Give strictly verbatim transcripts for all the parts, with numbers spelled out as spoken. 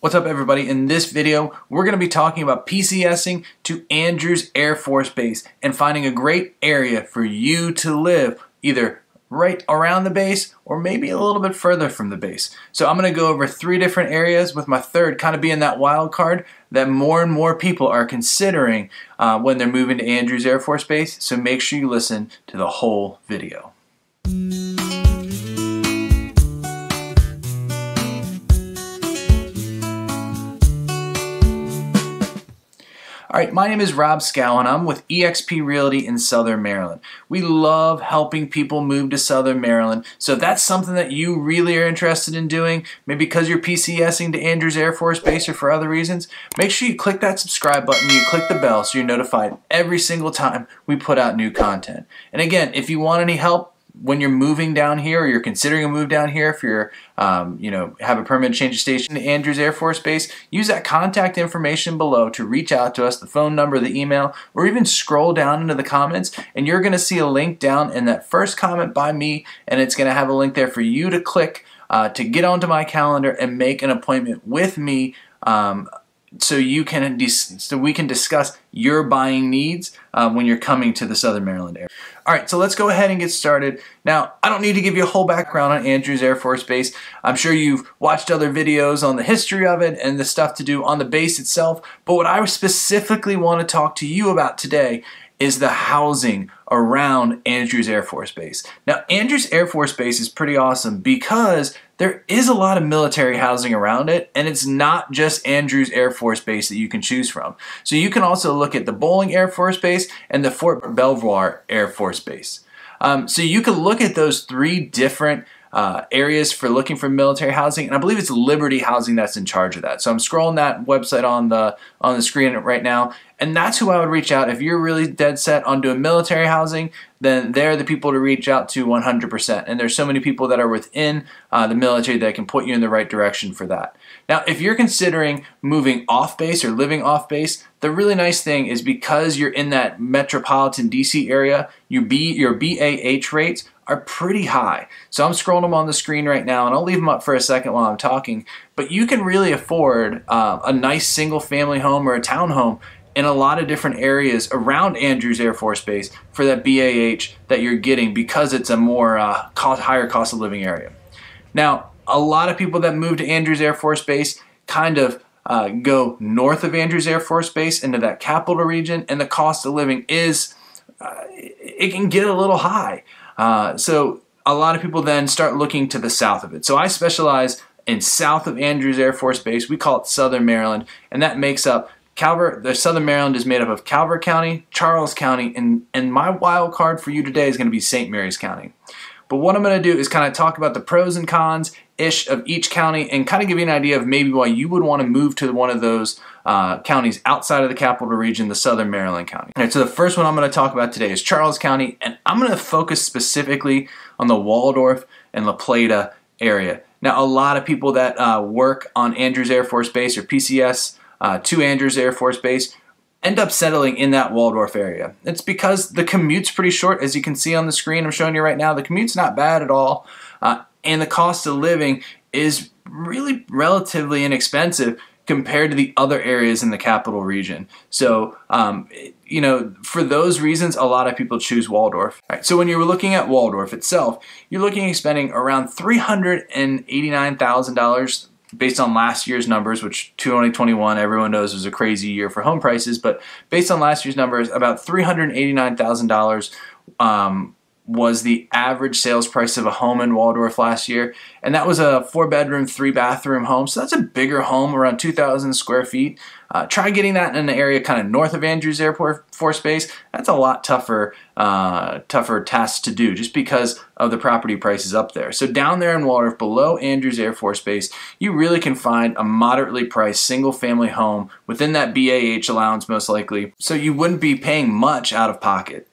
What's up, everybody? In this video, we're going to be talking about PCSing to Andrews Air Force Base and finding a great area for you to live, either right around the base or maybe a little bit further from the base. So I'm going to go over three different areas, with my third kind of being that wild card that more and more people are considering uh, when they're moving to Andrews Air Force Base. So make sure you listen to the whole video. All right, my name is Rob Schou and I'm with eXp Realty in Southern Maryland. We love helping people move to Southern Maryland. So if that's something that you really are interested in doing, maybe because you're PCSing to Andrews Air Force Base or for other reasons, make sure you click that subscribe button, you click the bell so you're notified every single time we put out new content. And again, if you want any help when you're moving down here or you're considering a move down here, if you're, um, you know, have a permanent change of station to Andrews Air Force Base, use that contact information below to reach out to us, the phone number, the email, or even scroll down into the comments and you're going to see a link down in that first comment by me, and it's going to have a link there for you to click uh, to get onto my calendar and make an appointment with me um, so you can so we can discuss your buying needs um, when you're coming to the Southern Maryland area. All right, so let's go ahead and get started. Now, I don't need to give you a whole background on Andrews Air Force Base. I'm sure you've watched other videos on the history of it and the stuff to do on the base itself, but what I specifically want to talk to you about today is the housing around Andrews Air Force Base. Now, Andrews Air Force Base is pretty awesome because there is a lot of military housing around it, and it's not just Andrews Air Force Base that you can choose from. So you can also look at the Bolling Air Force Base and the Fort Belvoir Air Force Base. Um, so you can look at those three different uh, areas for looking for military housing, and I believe it's Liberty Housing that's in charge of that. So I'm scrolling that website on the, on the screen right now, and that's who I would reach out. If you're really dead set on doing military housing, then they're the people to reach out to one hundred percent. And there's so many people that are within uh, the military that can put you in the right direction for that. Now, if you're considering moving off base or living off base, the really nice thing is because you're in that metropolitan D C area, you be, your B A H rates are pretty high. So I'm scrolling them on the screen right now, and I'll leave them up for a second while I'm talking. But you can really afford uh, a nice single family home or a townhome in a lot of different areas around Andrews Air Force Base for that B A H that you're getting, because it's a more uh, cost, higher cost of living area. Now, a lot of people that move to Andrews Air Force Base kind of uh, go north of Andrews Air Force Base into that capital region, and the cost of living is, uh, it can get a little high. Uh, so a lot of people then start looking to the south of it. So I specialize in south of Andrews Air Force Base. We call it Southern Maryland, and that makes up Calvert. The Southern Maryland is made up of Calvert County, Charles County, and, and my wild card for you today is going to be Saint Mary's County. But what I'm going to do is kind of talk about the pros and cons-ish of each county and kind of give you an idea of maybe why you would want to move to one of those uh, counties outside of the capital region, the Southern Maryland County. All right, so the first one I'm going to talk about today is Charles County, and I'm going to focus specifically on the Waldorf and La Plata area. Now, a lot of people that uh, work on Andrews Air Force Base or P C S Uh, to Andrews Air Force Base end up settling in that Waldorf area. It's because the commute's pretty short, as you can see on the screen I'm showing you right now. The commute's not bad at all, uh, and the cost of living is really relatively inexpensive compared to the other areas in the capital region. So, um, you know, for those reasons, a lot of people choose Waldorf. All right, so when you're looking at Waldorf itself, you're looking at spending around three hundred eighty-nine thousand dollars based on last year's numbers, which twenty twenty-one, everyone knows, was a crazy year for home prices, but based on last year's numbers, about three hundred eighty-nine thousand dollars um, was the average sales price of a home in Waldorf last year, and that was a four-bedroom, three-bathroom home, so that's a bigger home, around two thousand square feet. Uh, try getting that in an area kind of north of Andrews Air Force Base. That's a lot tougher, uh, tougher task to do just because of the property prices up there. So down there in Waldorf, below Andrews Air Force Base, you really can find a moderately priced single-family home within that B A H allowance most likely, so you wouldn't be paying much out of pocket.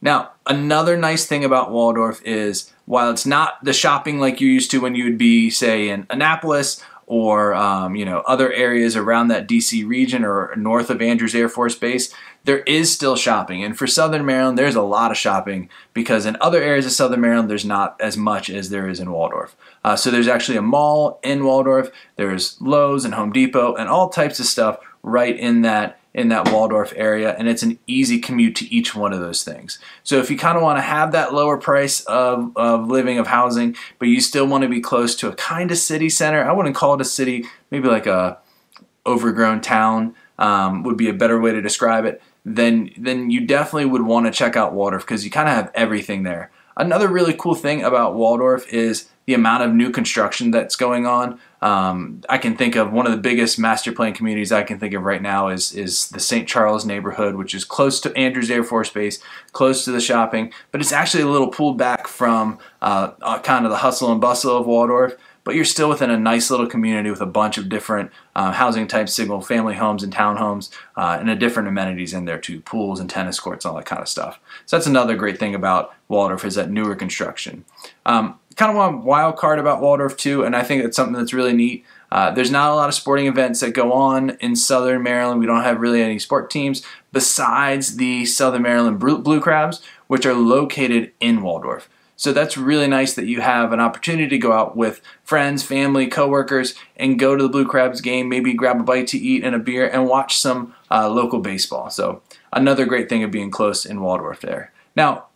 Now, another nice thing about Waldorf is while it's not the shopping like you used to when you would be, say, in Annapolis or um, you know, other areas around that D C region or north of Andrews Air Force Base, there is still shopping. And for Southern Maryland, there's a lot of shopping, because in other areas of Southern Maryland, there's not as much as there is in Waldorf. Uh, so there's actually a mall in Waldorf. There's Lowe's and Home Depot and all types of stuff right in that in that Waldorf area, and it's an easy commute to each one of those things. So if you kind of want to have that lower price of, of living, of housing, but you still want to be close to a kind of city center, I wouldn't call it a city, maybe like a overgrown town um, would be a better way to describe it, then, then you definitely would want to check out Waldorf, because you kind of have everything there. Another really cool thing about Waldorf is the amount of new construction that's going on. Um, I can think of one of the biggest master plan communities I can think of right now is, is the Saint Charles neighborhood, which is close to Andrews Air Force Base, close to the shopping, but it's actually a little pulled back from uh, uh, kind of the hustle and bustle of Waldorf, but you're still within a nice little community with a bunch of different uh, housing types, single family homes and townhomes, uh, and a different amenities in there too, pools and tennis courts, all that kind of stuff. So that's another great thing about Waldorf, is that newer construction. Um, kind of one wild card about Waldorf too, and I think it's something that's really neat. Uh, there's not a lot of sporting events that go on in Southern Maryland. We don't have really any sport teams besides the Southern Maryland Blue Crabs, which are located in Waldorf. So that's really nice that you have an opportunity to go out with friends, family, coworkers, and go to the Blue Crabs game, maybe grab a bite to eat and a beer and watch some uh, local baseball. So another great thing of being close in Waldorf there. Now,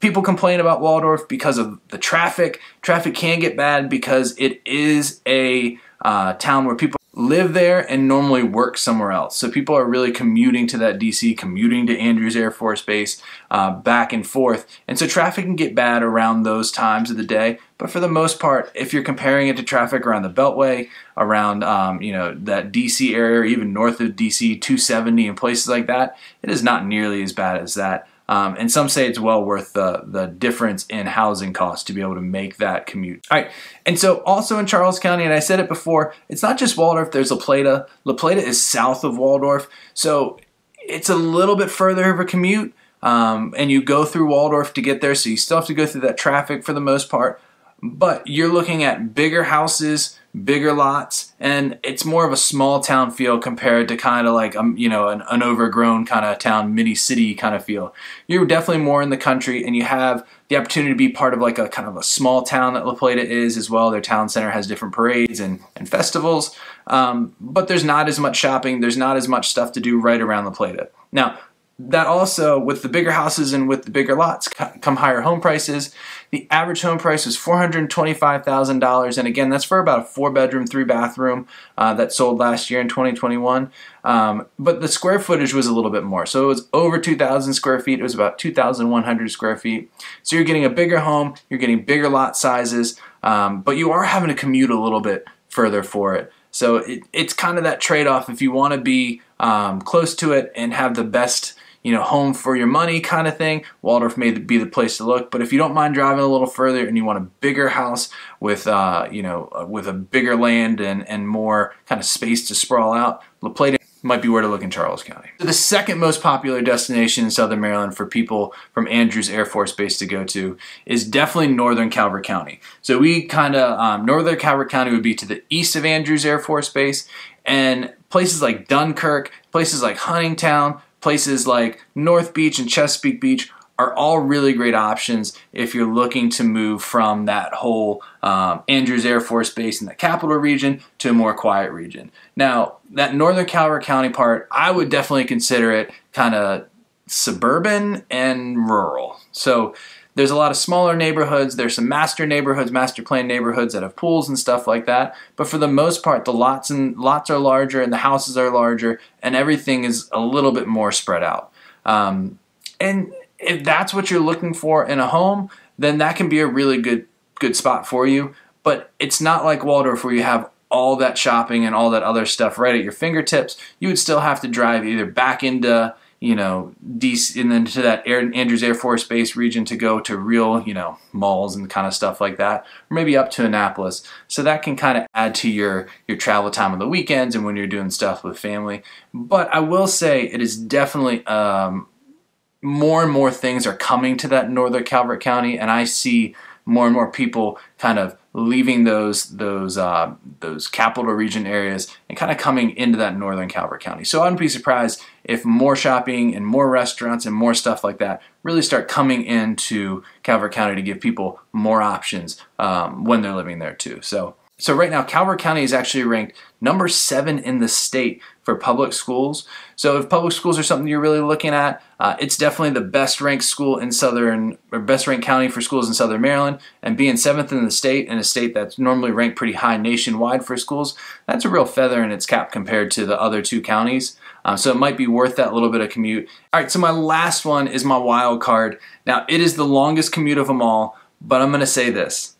people complain about Waldorf because of the traffic. Traffic can get bad because it is a uh, town where people live there and normally work somewhere else. So people are really commuting to that D C, commuting to Andrews Air Force Base, uh, back and forth. And so traffic can get bad around those times of the day. But for the most part, if you're comparing it to traffic around the Beltway, around um, you know, that D C area, or even north of D C, two seventy and places like that, it is not nearly as bad as that. Um, and some say it's well worth the, the difference in housing costs to be able to make that commute. All right, and so also in Charles County, and I said it before, it's not just Waldorf, there's La Plata. La Plata is south of Waldorf, so it's a little bit further of a commute, um, and you go through Waldorf to get there, so you still have to go through that traffic for the most part, but you're looking at bigger houses, bigger lots, and it's more of a small town feel compared to kind of like, um, you know, an, an overgrown kind of town, mini city kind of feel. You're definitely more in the country, and you have the opportunity to be part of like a kind of a small town that La Plata is as well. Their town center has different parades and, and festivals, um, but there's not as much shopping. There's not as much stuff to do right around La Plata. Now, that also, with the bigger houses and with the bigger lots, come higher home prices. The average home price was four hundred twenty-five thousand dollars, and again, that's for about a four-bedroom, three-bathroom uh, that sold last year in twenty twenty-one. Um, but the square footage was a little bit more, so it was over two thousand square feet. It was about two thousand one hundred square feet. So you're getting a bigger home, you're getting bigger lot sizes, um, but you are having to commute a little bit further for it. So it, it's kind of that trade-off. If you want to be um, close to it and have the best, you know, home for your money kind of thing, Waldorf may be the place to look. But if you don't mind driving a little further and you want a bigger house with, uh, you know, with a bigger land and, and more kind of space to sprawl out, La Plata might be where to look in Charles County. So the second most popular destination in Southern Maryland for people from Andrews Air Force Base to go to is definitely northern Calvert County. So we kind of, um, northern Calvert County would be to the east of Andrews Air Force Base, and places like Dunkirk, places like Huntingtown, places like North Beach and Chesapeake Beach are all really great options if you're looking to move from that whole um, Andrews Air Force Base in the capital region to a more quiet region. Now, that northern Calvert County part, I would definitely consider it kind of suburban and rural. So there's a lot of smaller neighborhoods. There's some master neighborhoods, master plan neighborhoods that have pools and stuff like that. But for the most part, the lots and lots are larger and the houses are larger and everything is a little bit more spread out. Um, and if that's what you're looking for in a home, then that can be a really good, good spot for you. But it's not like Waldorf where you have all that shopping and all that other stuff right at your fingertips. You would still have to drive either back into, you know, D C and then to that Air, Andrews Air Force Base region to go to real, you know, malls and kind of stuff like that, or maybe up to Annapolis. So that can kind of add to your, your travel time on the weekends and when you're doing stuff with family. But I will say it is definitely, um, more and more things are coming to that northern Calvert County, and I see more and more people kind of leaving those those uh, those capital region areas and kind of coming into that northern Calvert County. So I wouldn't be surprised if more shopping and more restaurants and more stuff like that really start coming into Calvert County to give people more options um, when they're living there too. So so right now Calvert County is actually ranked number seven in the state for public schools. So if public schools are something you're really looking at, uh, it's definitely the best ranked school in Southern, or best ranked county for schools in Southern Maryland, and being seventh in the state, in a state that's normally ranked pretty high nationwide for schools, that's a real feather in its cap compared to the other two counties. Um, so it might be worth that little bit of commute. All right, so my last one is my wild card. Now it is the longest commute of them all, but I'm gonna say this.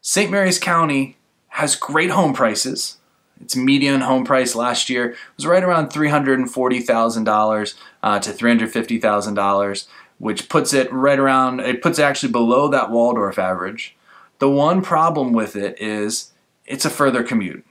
Saint Mary's County has great home prices. Its median home price last year was right around three hundred forty thousand dollars uh, to three hundred fifty thousand dollars, which puts it right around, it puts it actually below that Waldorf average. The one problem with it is it's a further commute.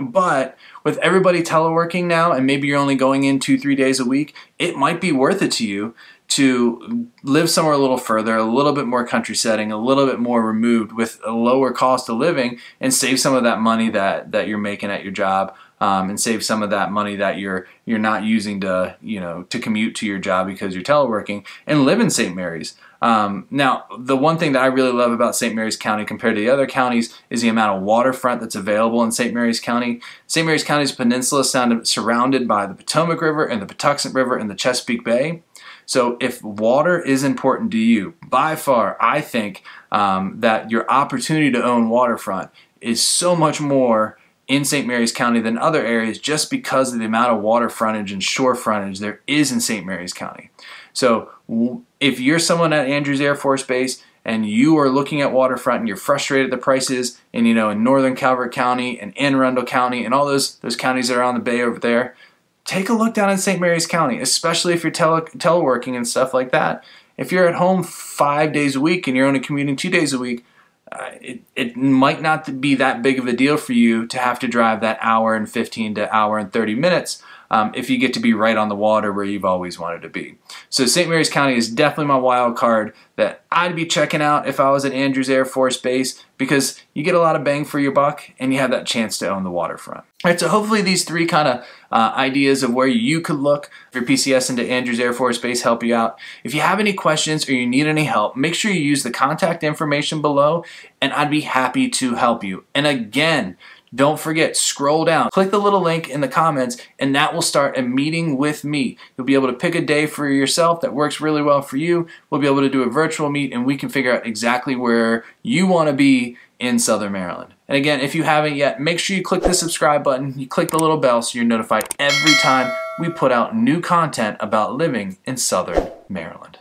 But with everybody teleworking now, and maybe you're only going in two, three days a week, it might be worth it to you to live somewhere a little further, a little bit more country setting, a little bit more removed with a lower cost of living, and save some of that money that, that you're making at your job, um, and save some of that money that you're you're not using to, you know, to commute to your job because you're teleworking, and live in Saint Mary's. Um, now, the one thing that I really love about Saint Mary's County compared to the other counties is the amount of waterfront that's available in Saint Mary's County. Saint Mary's County's peninsula is surrounded by the Potomac River and the Patuxent River and the Chesapeake Bay. So if water is important to you, by far, I think um, that your opportunity to own waterfront is so much more in Saint Mary's County than other areas just because of the amount of water frontage and shore frontage there is in Saint Mary's County. So if you're someone at Andrews Air Force Base and you are looking at waterfront and you're frustrated at the prices, and you know, in northern Calvert County and Anne Arundel County and all those, those counties that are on the bay over there, take a look down in Saint Mary's County, especially if you're tele teleworking and stuff like that. If you're at home five days a week and you're only commuting two days a week, uh, it, it might not be that big of a deal for you to have to drive that hour and fifteen to hour and thirty minutes um, if you get to be right on the water where you've always wanted to be. So Saint Mary's County is definitely my wild card that I'd be checking out if I was at Andrews Air Force Base, because you get a lot of bang for your buck and you have that chance to own the waterfront. All right, so hopefully these three kind of uh, ideas of where you could look if your P C S into Andrews Air Force Base help you out. If you have any questions or you need any help, make sure you use the contact information below and I'd be happy to help you. And again, don't forget, scroll down, click the little link in the comments, and that will start a meeting with me. You'll be able to pick a day for yourself that works really well for you. We'll be able to do a virtual meet, and we can figure out exactly where you want to be in Southern Maryland. And again, if you haven't yet, make sure you click the subscribe button, you click the little bell so you're notified every time we put out new content about living in Southern Maryland.